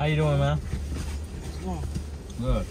How you doing, man? Good.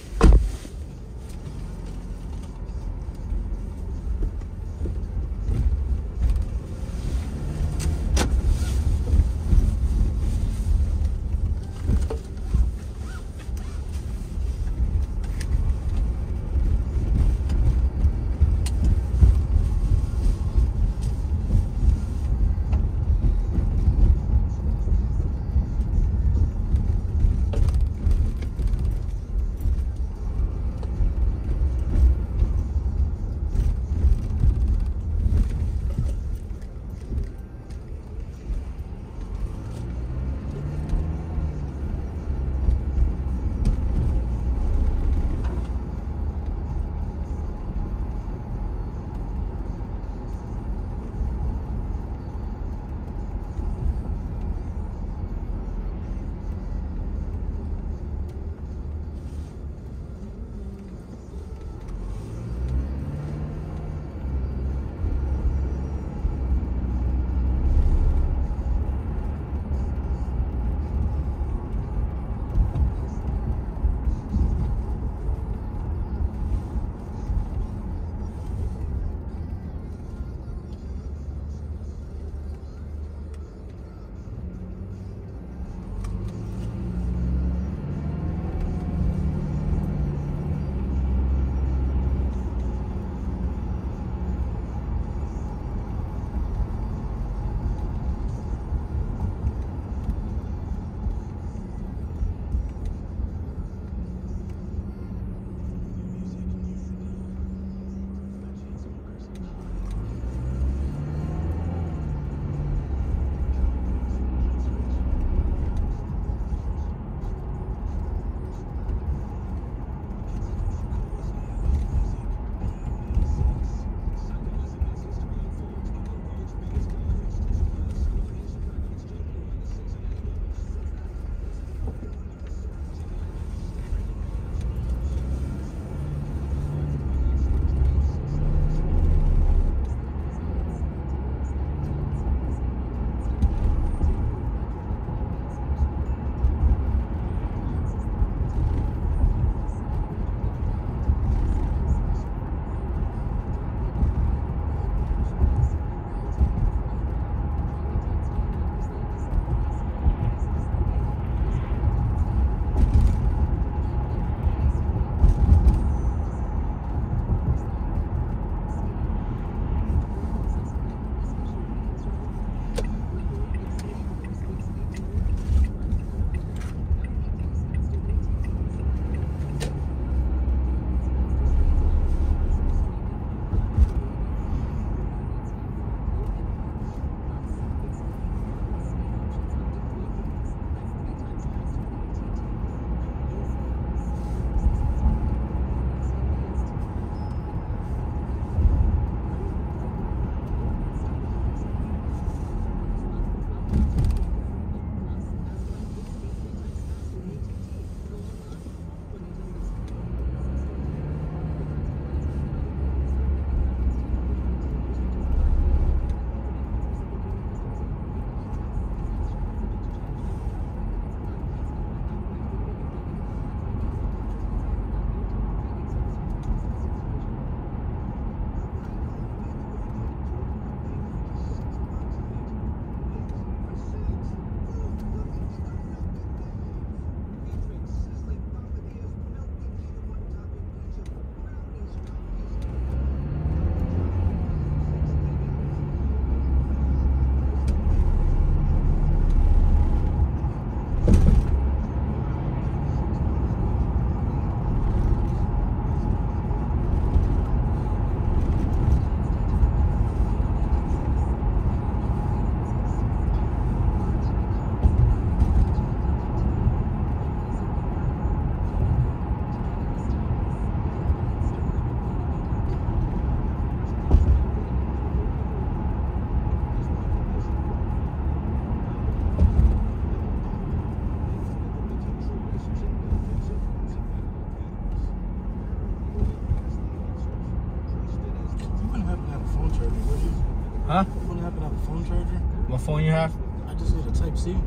Huh? What happened on the phone charger? My phone you have? I just need a Type-C.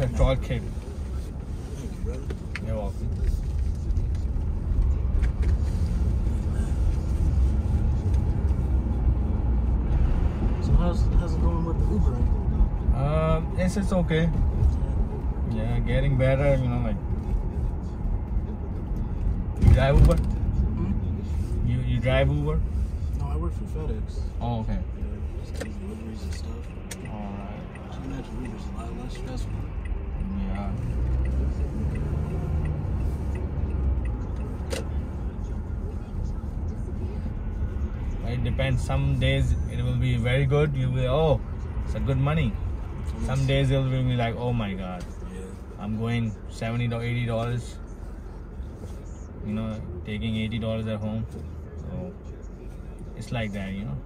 It's a tall cable. Thank you, brother. You're welcome. So how's it going with the Uber? Yes, it's okay. Yeah, getting better, you know, like. You drive Uber? Hmm? You drive Uber? No, I work for FedEx. Oh, okay. Yeah, just deliveries and stuff. Alright. I can imagine Uber's a lot less stressful. Yeah. It depends. Some days it will be very good. You'll be, oh, it's a good money. Some days it will be like, oh my God. Yeah. I'm going $70 or $80. You know, taking $80 at home. So it's like that, you know.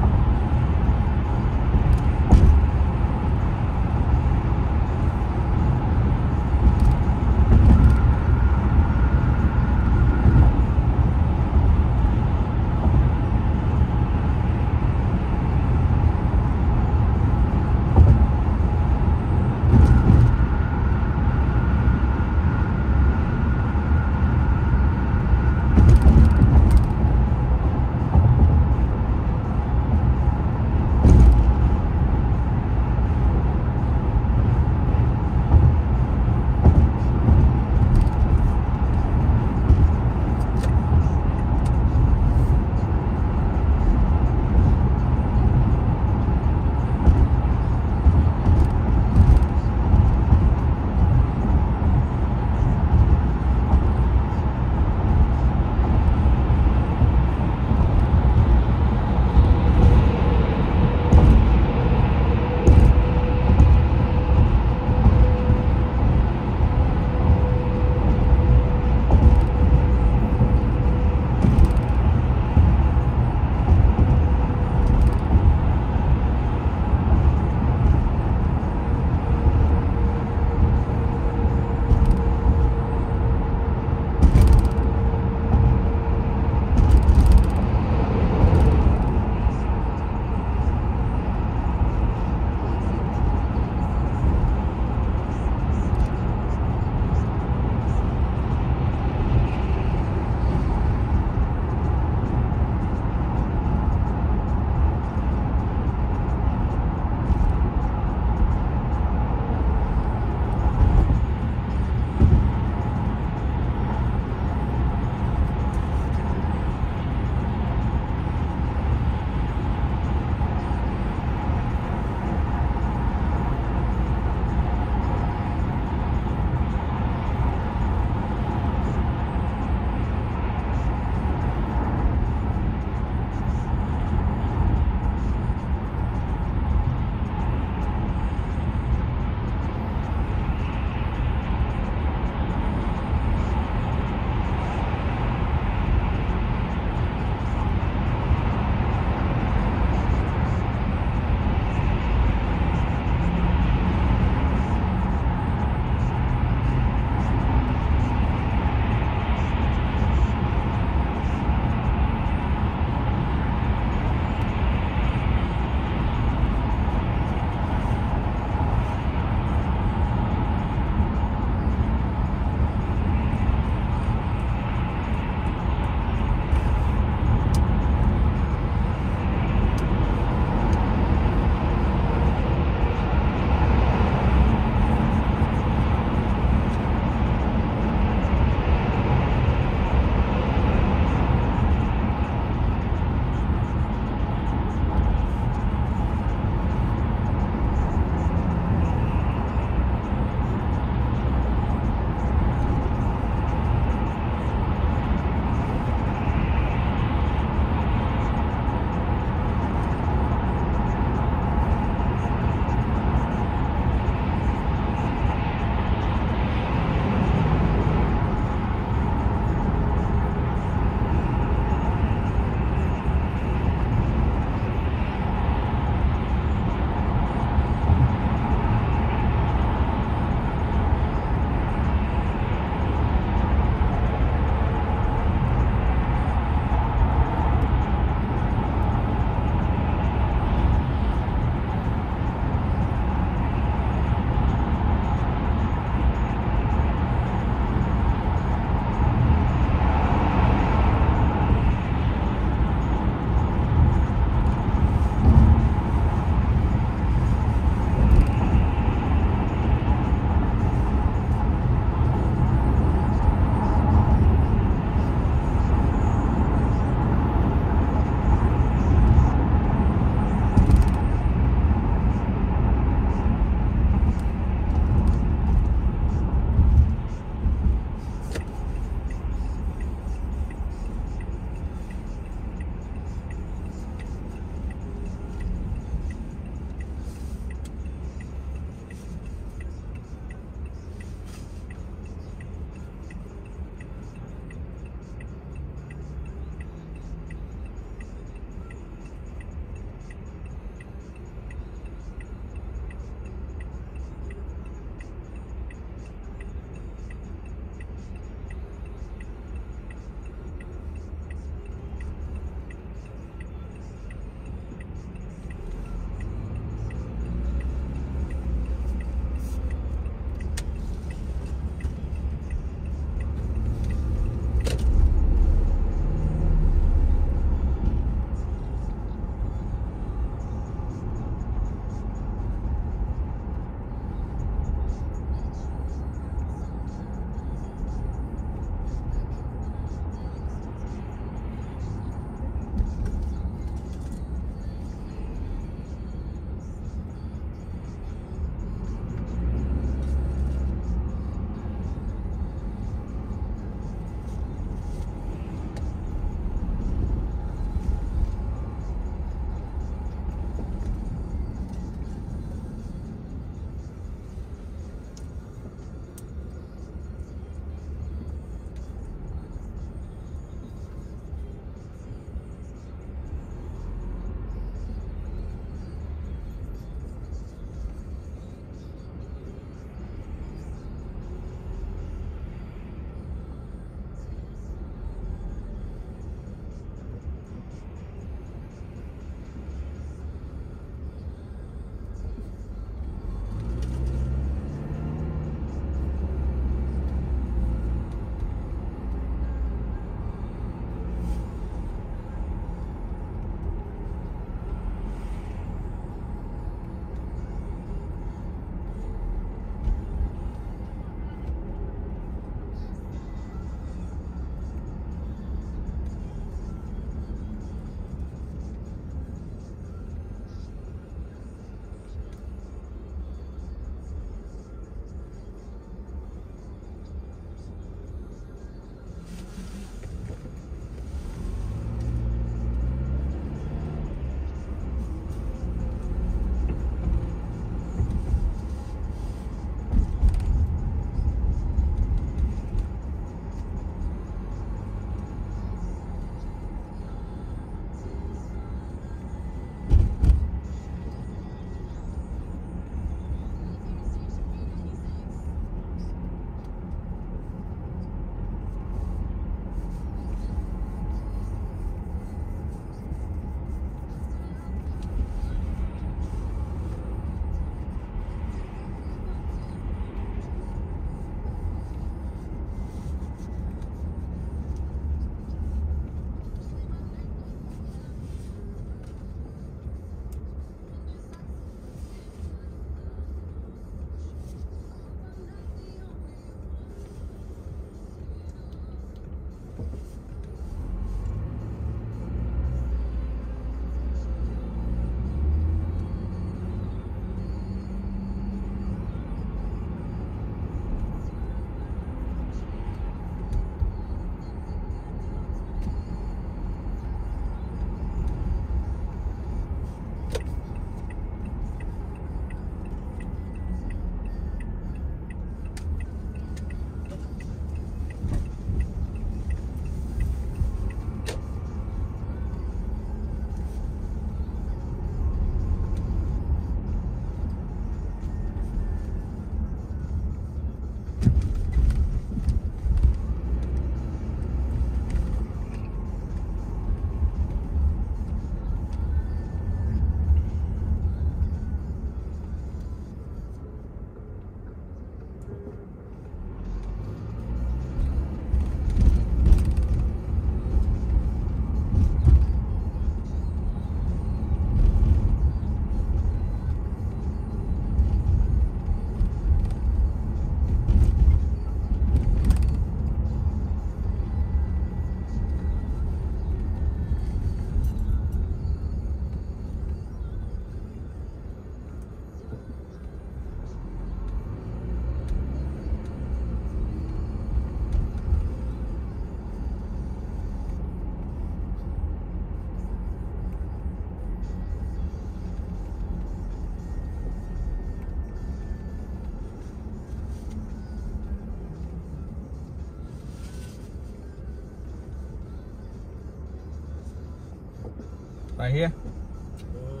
Right here? Oh, yeah. All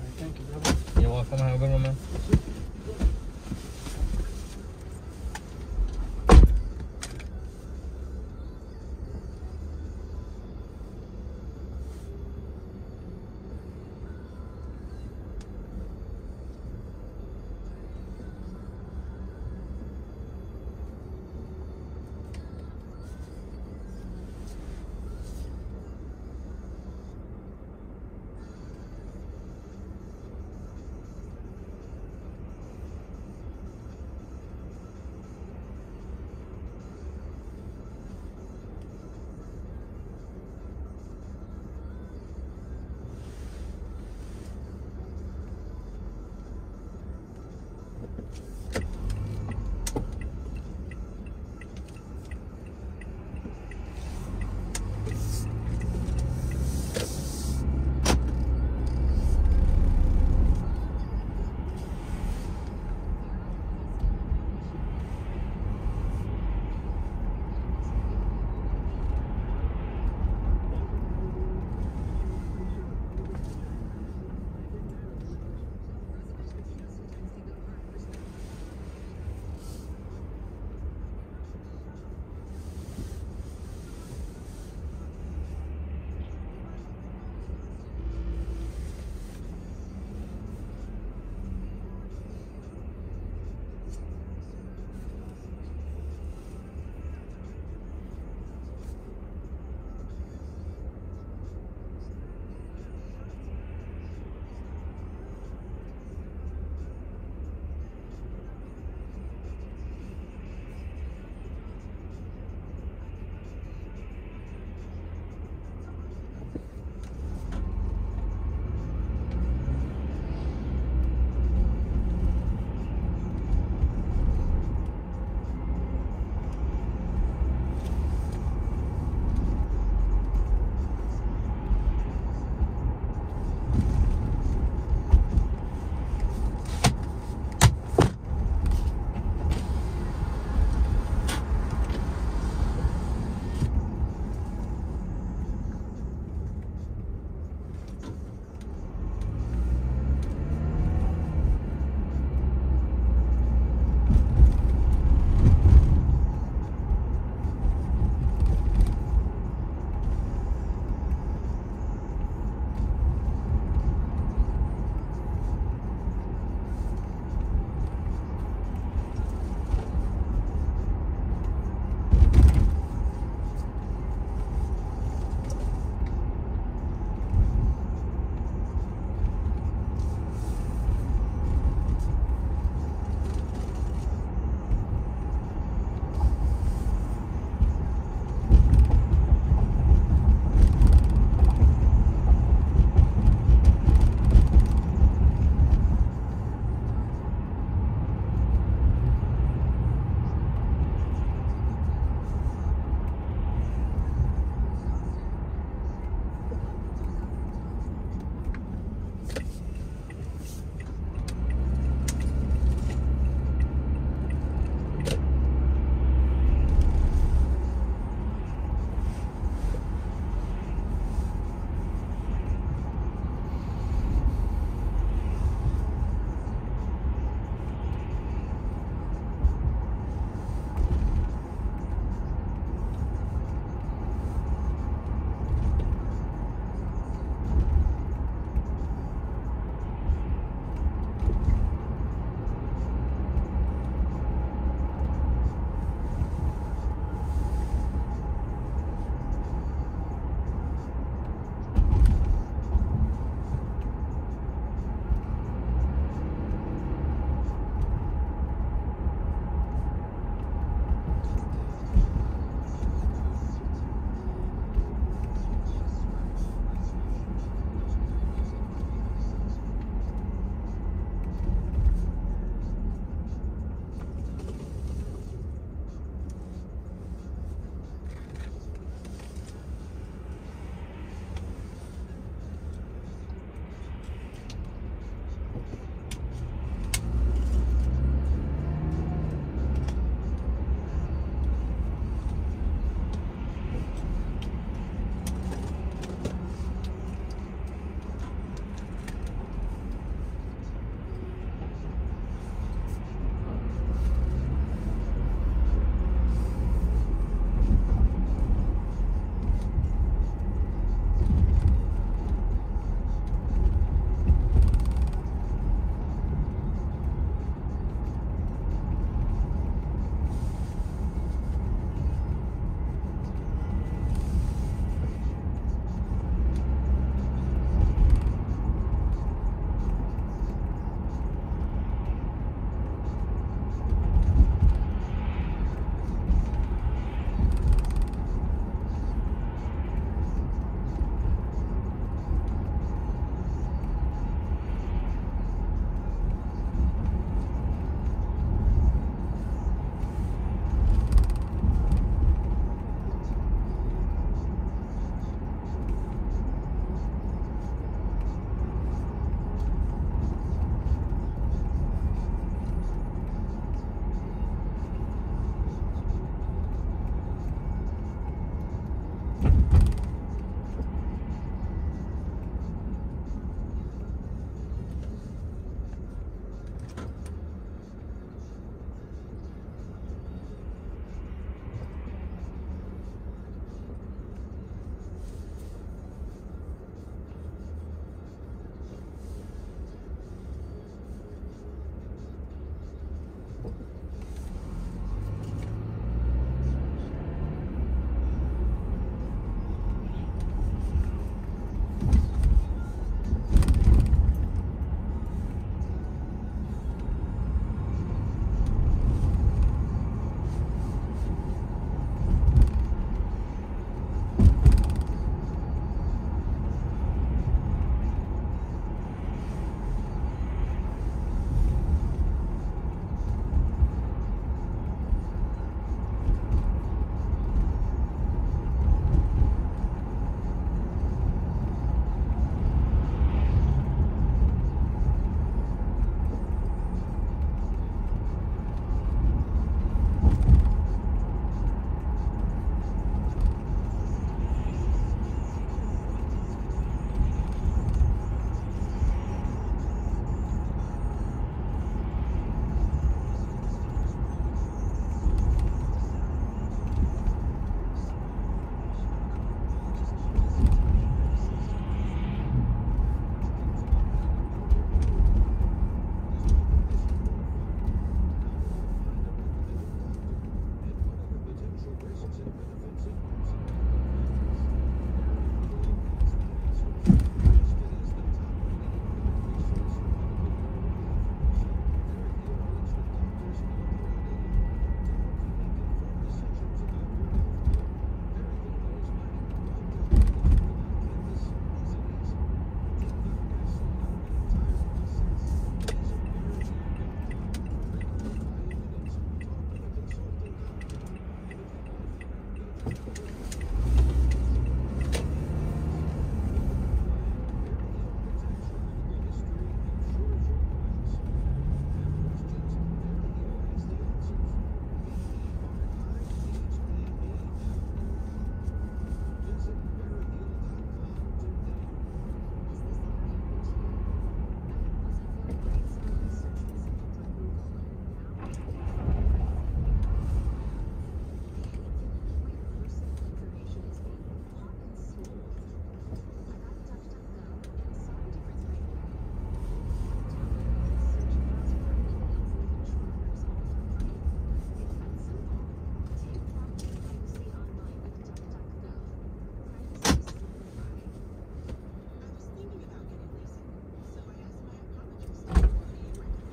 right, thank you, brother. You're welcome. Have a good one, man.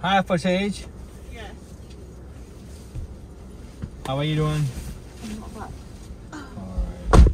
Hi, Fatage. Yes. How are you doing? I'm not bad. All right. Okay.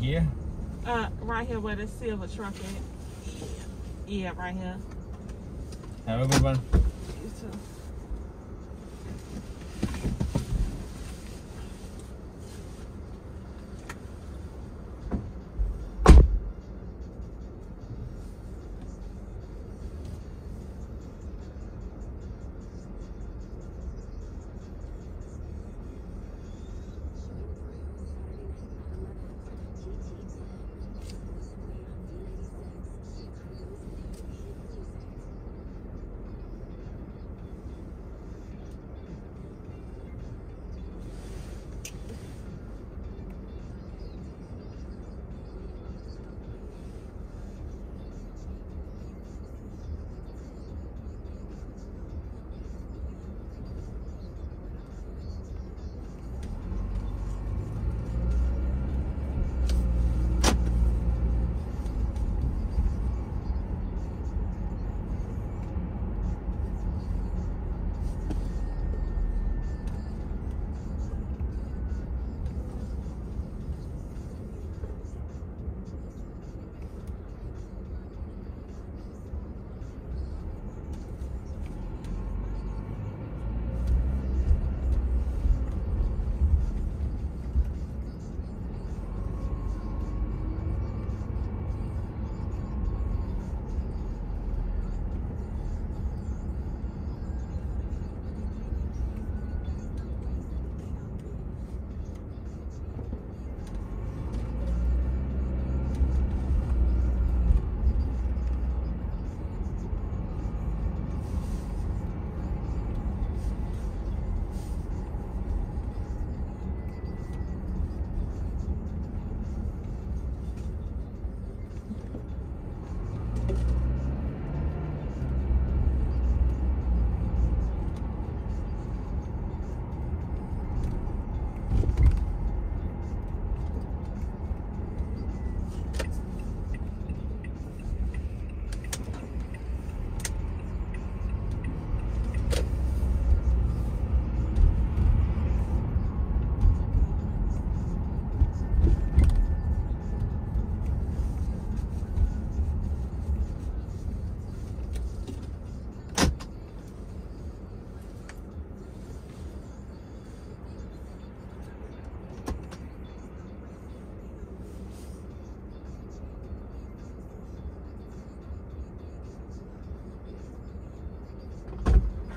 here? Right here where the silver truck is. Yeah, right here. Have a good one. You too.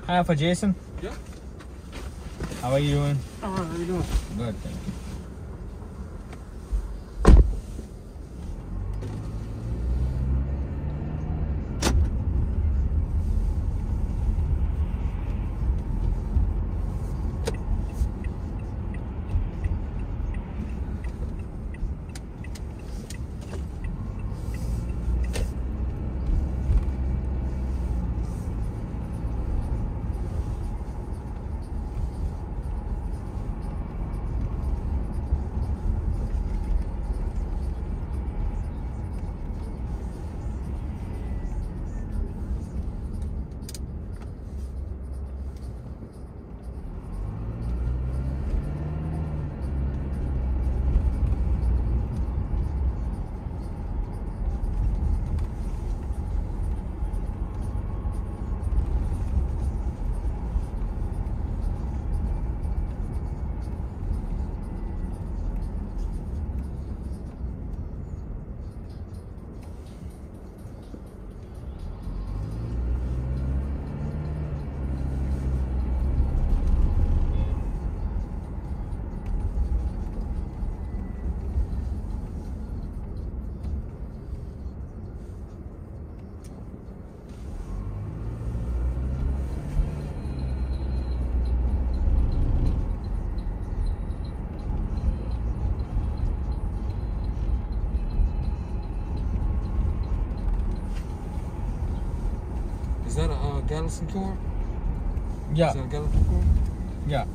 Hi, for Jason. Yeah. How are you doing? All right, how are you doing? Good, thank you. Is that a Gallatin core? Yeah. Is that a Gallatin core? Yeah.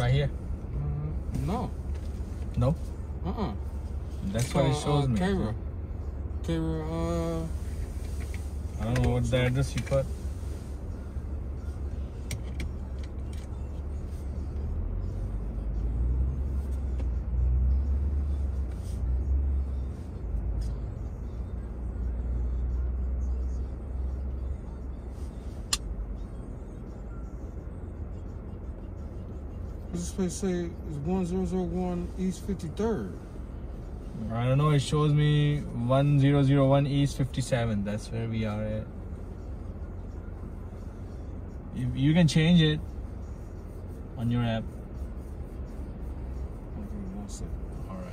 Right here? No. No? Uh-uh. That's what it shows me. Cairo. Cairo, I don't know what's the address you put. This place say it's 1001 East 53rd. I don't know, it shows me 1001 East 57. That's where we are at. You can change it on your app. Okay, one second. All right.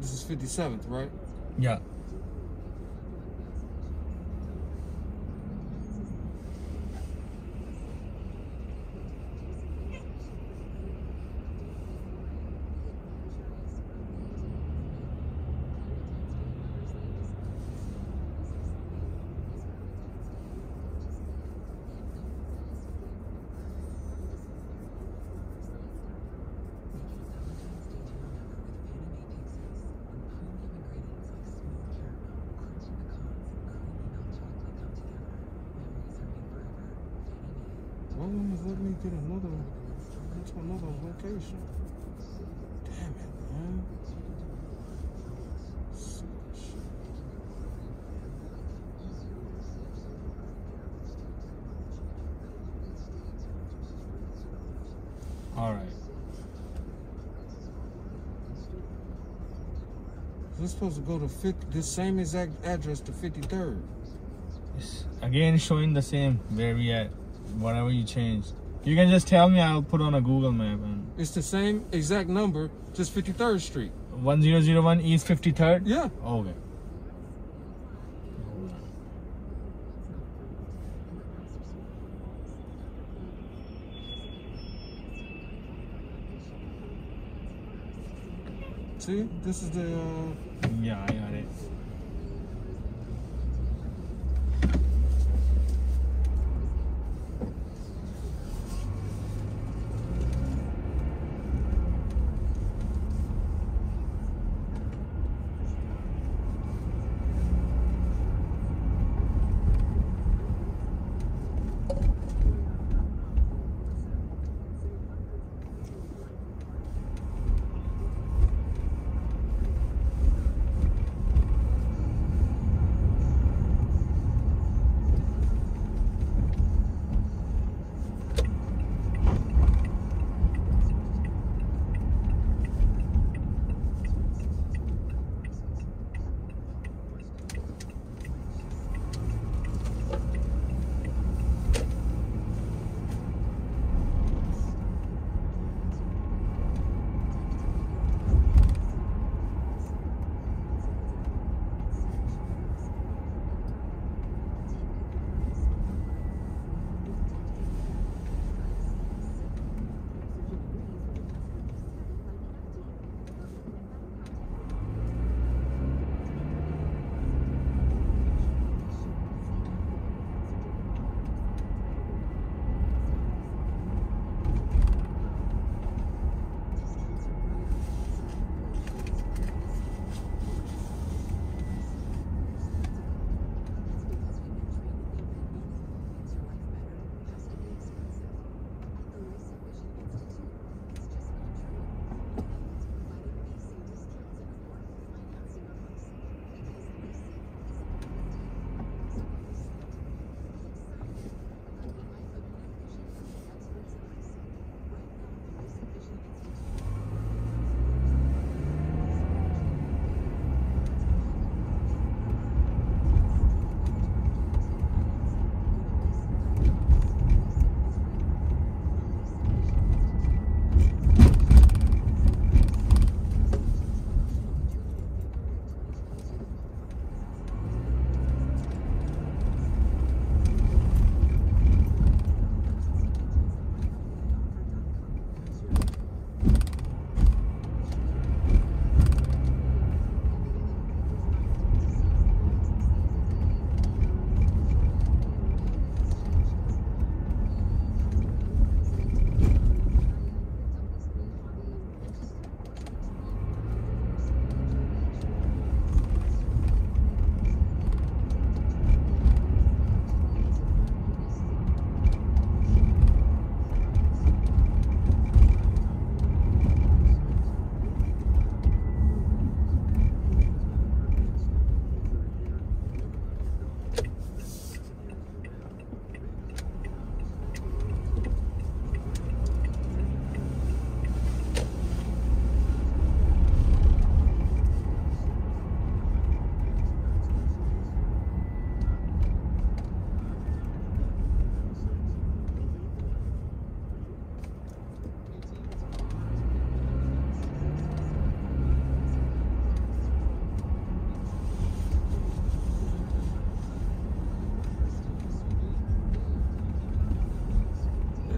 This is 57th, right? Yeah. Let me get another, go to another location. Damn it, man. All right. We're supposed to go to this same exact address to 53rd. It's again showing the same where we at. Whatever you change, you can just tell me. I'll put on a Google map. And it's the same exact number, just 53rd Street. 1001 East 53rd? Yeah. Okay. See, this is the... Yeah, I got it.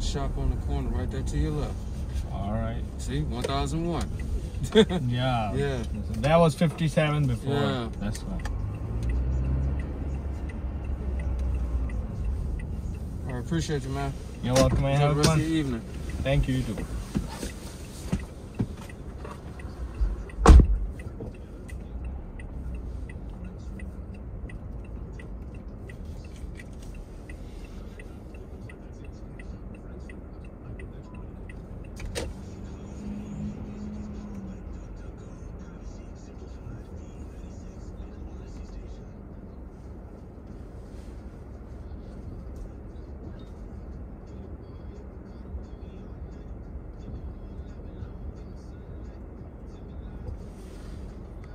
shop on the corner right there to your left. All right. See, 1001. Yeah. Yeah. That was 57 before. Yeah. That's right. I appreciate you, man. You're welcome, man. Have a good evening. Thank you, you too.